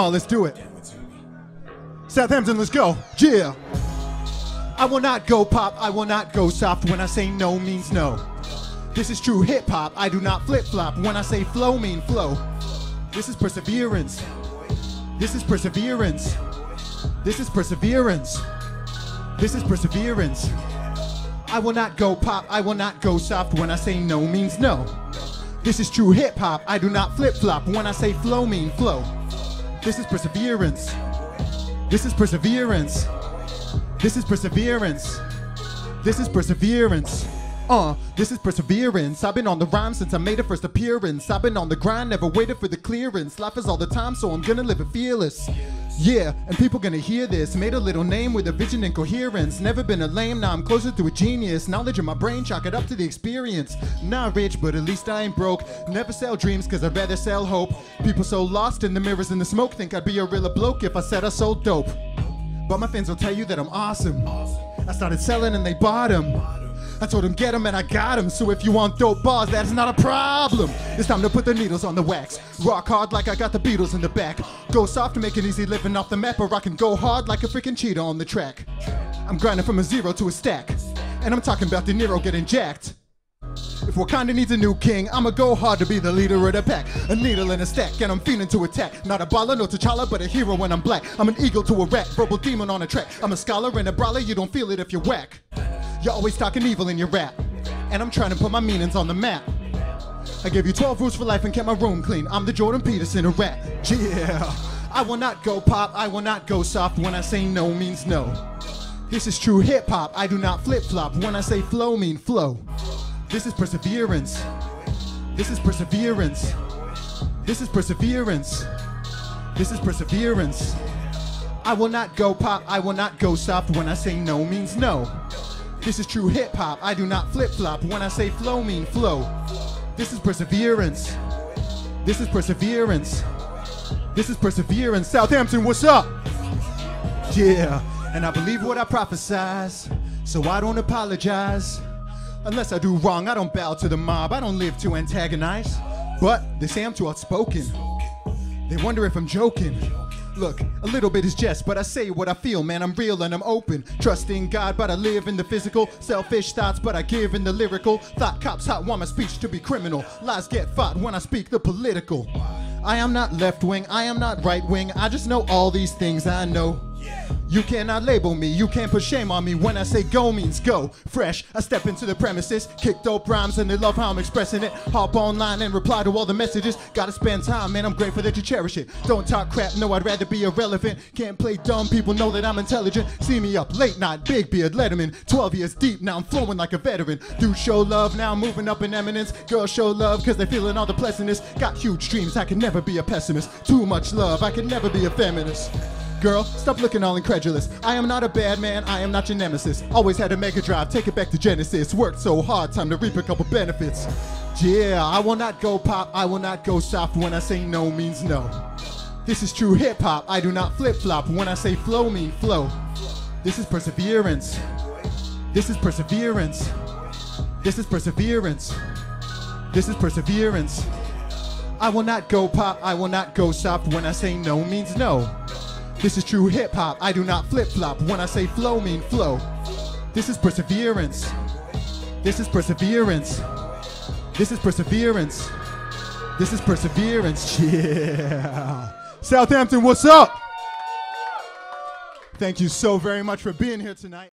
Oh, let's do it. Southampton, let's go. Yeah. I will not go pop, I will not go soft. When I say no means no. This is true hip hop, I do not flip flop. When I say flow mean flow. This is perseverance. This is perseverance. This is perseverance. This is perseverance. I will not go pop, I will not go soft. When I say no means no. This is true hip hop, I do not flip flop. When I say flow mean flow. This is perseverance. This is perseverance. This is perseverance. This is perseverance. This is perseverance. I've been on the rhyme since I made a first appearance. I've been on the grind, never waited for the clearance. Life is all the time, so I'm gonna live it fearless. Yeah, and people gonna hear this. Made a little name with a vision and coherence. Never been a lame, now I'm closer to a genius. Knowledge in my brain, chalk it up to the experience. Not rich, but at least I ain't broke. Never sell dreams, cause I'd rather sell hope. People so lost in the mirrors and the smoke, think I'd be a real bloke if I said I sold dope. But my fans will tell you that I'm awesome. I started selling and they bought them. I told them get them and I got them. So if you want dope bars, that's not a problem. It's time to put the needles on the wax. Rock hard like I got the Beatles in the back. Go soft to make it easy living off the map, or I can go hard like a freaking cheetah on the track. I'm grinding from a zero to a stack. And I'm talking about De Niro getting jacked. If Wakanda needs a new king, I'ma go hard to be the leader of the pack. A needle in a stack, and I'm fiending to attack. Not a baller, no T'Challa, but a hero when I'm black. I'm an eagle to a rat, verbal demon on a track. I'm a scholar and a brawler, you don't feel it if you're whack. You're always talking evil in your rap, and I'm trying to put my meanings on the map. I gave you 12 rules for life and kept my room clean. I'm the Jordan Peterson of rap. Yeah. I will not go pop, I will not go soft. When I say no means no. This is true hip hop, I do not flip flop. When I say flow mean flow. This is perseverance. This is perseverance. This is perseverance. This is perseverance. I will not go pop, I will not go soft. When I say no means no. This is true hip hop, I do not flip flop. When I say flow mean flow. This is perseverance. This is perseverance. This is perseverance. Southampton, what's up? Yeah, and I believe what I prophesize, so I don't apologize. Unless I do wrong, I don't bow to the mob. I don't live to antagonize. But they say I'm too outspoken. They wonder if I'm joking. Look, a little bit is jest, but I say what I feel, man. I'm real and I'm open. Trusting God, but I live in the physical. Selfish thoughts, but I give in the lyrical. Thought cops hot, want my speech to be criminal. Lies get fought when I speak the political. I am not left wing, I am not right wing. I just know all these things I know. You cannot label me, you can't put shame on me. When I say go means go, fresh. I step into the premises, kick dope rhymes and they love how I'm expressing it. Hop online and reply to all the messages. Gotta spend time, man, I'm grateful that you cherish it. Don't talk crap, no, I'd rather be irrelevant. Can't play dumb, people know that I'm intelligent. See me up late night, big beard, Letterman. 12 years deep, now I'm flowing like a veteran. Do show love, now I'm moving up in eminence. Girls show love, cause they're feeling all the pleasantness. Got huge dreams, I can never be a pessimist. Too much love, I can never be a feminist. Girl, stop looking all incredulous. I am not a bad man, I am not your nemesis. Always had a mega drive, take it back to Genesis. Worked so hard, time to reap a couple benefits. Yeah, I will not go pop, I will not go soft. When I say no means no. This is true hip hop, I do not flip flop. When I say flow mean flow. This is perseverance. This is perseverance. This is perseverance. This is perseverance. I will not go pop, I will not go soft. When I say no means no. This is true hip hop, I do not flip flop. When I say flow mean flow. This is perseverance. This is perseverance. This is perseverance. This is perseverance. Yeah. Southampton, what's up? Thank you so very much for being here tonight.